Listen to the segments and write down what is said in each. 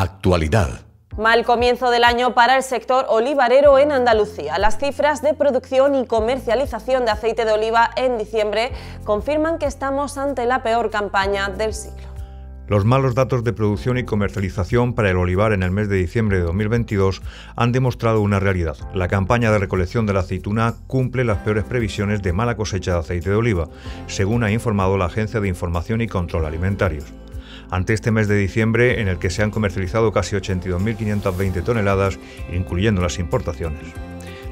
Actualidad. Mal comienzo del año para el sector olivarero en Andalucía. Las cifras de producción y comercialización de aceite de oliva en diciembre confirman que estamos ante la peor campaña del siglo. Los malos datos de producción y comercialización para el olivar en el mes de diciembre de 2022 han demostrado una realidad. La campaña de recolección de la aceituna cumple las peores previsiones de mala cosecha de aceite de oliva, según ha informado la Agencia de Información y Control Alimentarios. Ante este mes de diciembre, en el que se han comercializado casi 82.520 toneladas, incluyendo las importaciones.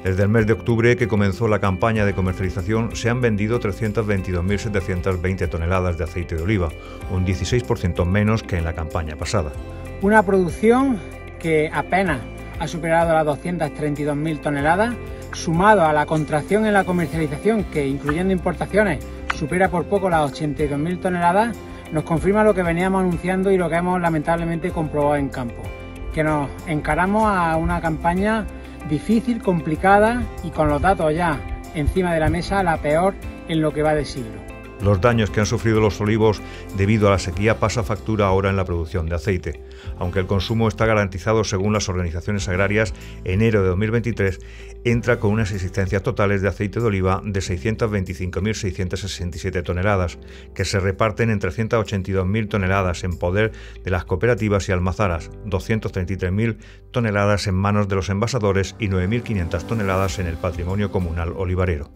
Desde el mes de octubre, que comenzó la campaña de comercialización, se han vendido 322.720 toneladas de aceite de oliva, un 16% menos que en la campaña pasada. Una producción que apenas ha superado las 232.000 toneladas, sumado a la contracción en la comercialización, que incluyendo importaciones supera por poco las 82.000 toneladas, nos confirma lo que veníamos anunciando y lo que hemos lamentablemente comprobado en campo, que nos encaramos a una campaña difícil, complicada y con los datos ya encima de la mesa, la peor en lo que va de siglo. Los daños que han sufrido los olivos debido a la sequía pasa factura ahora en la producción de aceite. Aunque el consumo está garantizado según las organizaciones agrarias, enero de 2023 entra con unas existencias totales de aceite de oliva de 625.667 toneladas, que se reparten en 382.000 toneladas en poder de las cooperativas y almazaras, 233.000 toneladas en manos de los envasadores y 9.500 toneladas en el patrimonio comunal olivarero.